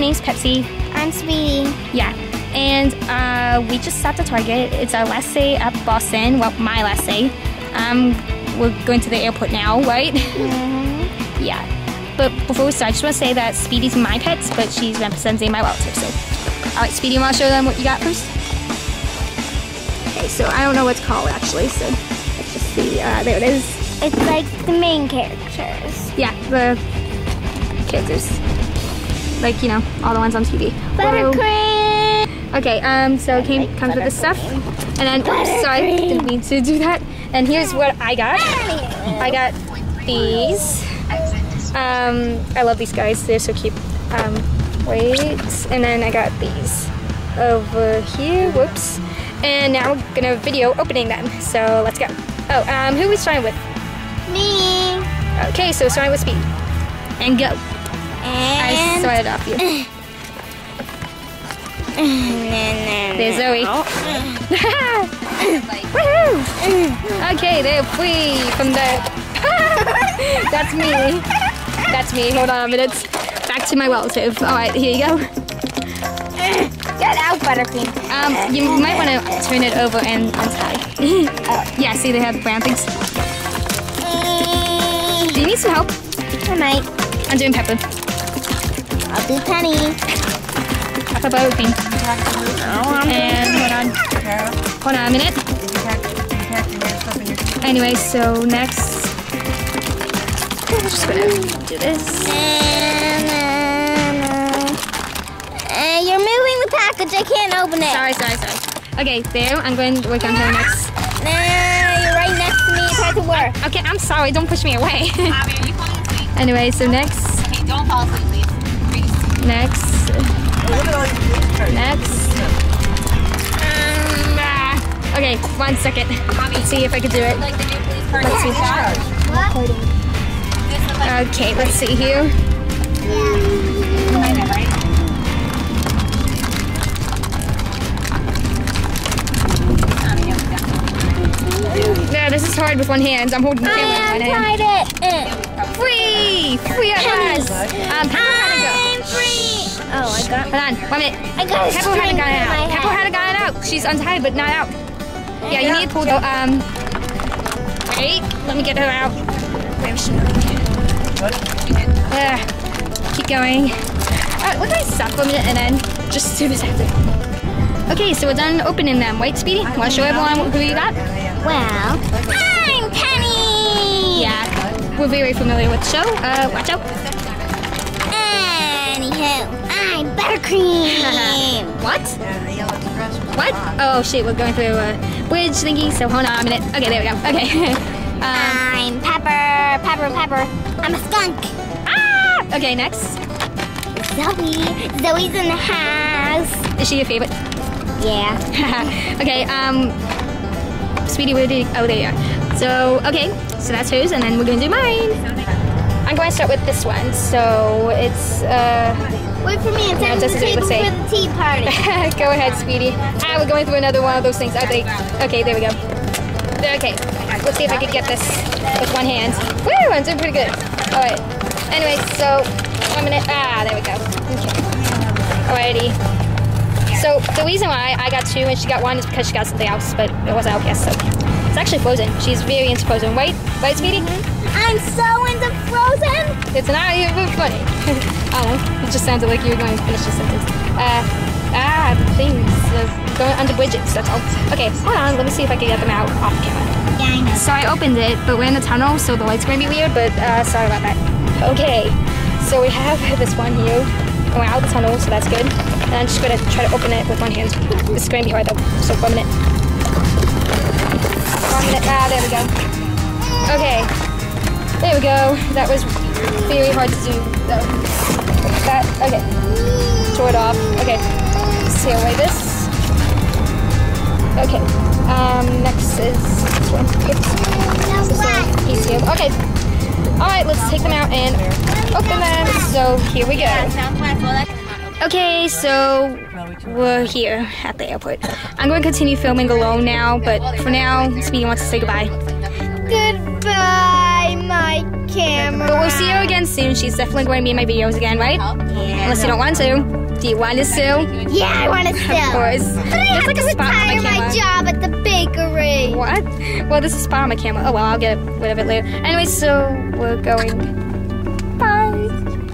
my name's Pepsi. I'm Speedy. Yeah, and we just stopped at Target. It's our last day at Boston. Well, my last day. We're going to the airport now, right? Mm-hmm. Yeah. But before we start, I just want to say that Speedy's my pet, but she's representing my relative. So, all right, Speedy, you want to show them what you got first? Okay, so I don't know what it's called actually. So let's just see. There it is. It's like the main characters. Yeah, the characters. Like, you know, all the ones on TV. Buttercream! Okay, so it comes with this stuff. And then, oops, sorry, didn't mean to do that. And here's what I got. I got these. I love these guys, they're so cute. And then I got these over here, whoops. And now we're gonna video opening them, so let's go. Oh, who are we starting with? Me! Okay, so starting with Speed. And go. And I started off you. There's Zoe. Woohoo! Okay, they're free from the... That's me. That's me. Hold on a minute. Back to my relative. Alright, here you go. Get out, Buttercream. You might want to turn it over and untie. Oh. Yeah, see they have brown things. Do you need some help? I might. I'm doing Pepper. I'll do Penny. I'll put Buttercream. And hold on. Hold on a minute. Anyway, so next... I'm just gonna do this. You're moving the package. I can't open it. Sorry. Okay, there. I'm going to work on her next. You're right next to me. It's hard to work. Okay, I'm sorry. Don't push me away. Anyway, so next. Okay, don't fall asleep, please. Next. Okay, one second. Let's see if I can do it. Let's see. Okay, let's see here. No, this is hard with one hand. I'm holding the camera with one hand. I tried it. Free at last. I'm free. Oh, I got. Hold on, 1 minute. I got. Pepper hadn't gotten out. She's untied but not out. Yeah, you need to pull the. Wait, let me get her out. Where is she? Keep going. Alright, we're gonna stop for a minute and then just do this after. Okay, so we're done opening them. Wait, Speedy, wanna show everyone who you got? Well, I'm Penny! Yeah, we're very familiar with the show. Watch out. Anywho, I'm Buttercream! What? Oh, shit, we're going through a bridge thingy, so hold on a minute. Okay, there we go. Okay. I'm Pepper. I'm a skunk. Ah! Okay, next. Zoe. Zoe's in the house. Is she your favorite? Yeah. Okay, Sweetie, where did you... Oh, there you are. So, okay. So that's hers, and then we're going to do mine. I'm going to start with this one. So, it's, Wait for me. I'm turning the table for the tea party. Go ahead, Sweetie. We're going through another one of those things. Okay, there we go. Okay. Let's see if I can get this with one hand. Woo! I'm doing pretty good. Alright. Anyway, so 1 minute. There we go. Okay. Alrighty. So the reason why I got two and she got one is because she got something else, but it wasn't out yet, so it's actually Frozen. She's very into Frozen. Right, Speedy? I'm so into Frozen! It's not even funny. I don't know. It just sounded like you were going to finish the sentence. Things. Going under widgets, that's all. Okay, hold on, let me see if I can get them out off camera. So I opened it, but we're in the tunnel, so the light's gonna be weird, but sorry about that. Okay, so we have this one here, and we're out of the tunnel, so that's good. And I'm just gonna try to open it with one hand. This is gonna be hard though, so 1 minute. 1 minute, there we go. Okay, there we go. That was very hard to do though. That, okay. Tore it off, okay. Let's tear away this. Okay, next is... Okay. Alright, let's take them out and open them. So here we go. Okay, so we're here at the airport. I'm going to continue filming alone now, but for now, Speedy wants to say goodbye. Goodbye, my camera. But we'll see you again. again soon. She's definitely going to be in my videos again, right? Oh, yeah. Unless you don't want to. Do you want to, Sue? Yeah, I want to, Sue. Of course. But I have to retire my job at the bakery. What? Well, this is a spot on my camera. Oh, well, I'll get rid of it later. Anyway, so we're going. Bye.